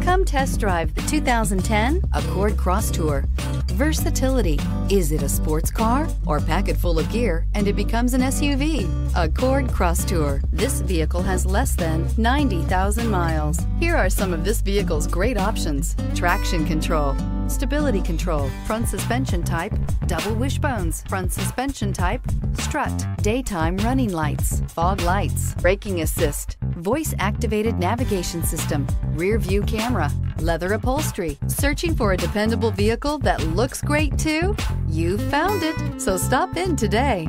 Come test drive the 2010 Accord Crosstour. Versatility. Is it a sports car or pack it full of gear and it becomes an SUV? Accord Crosstour. This vehicle has less than 90,000 miles. Here are some of this vehicle's great options: traction control, stability control, front suspension type, double wishbones, front suspension type, strut, daytime running lights, fog lights, braking assist, voice-activated navigation system, rear view camera, leather upholstery. Searching for a dependable vehicle that looks great too? You found it, so stop in today.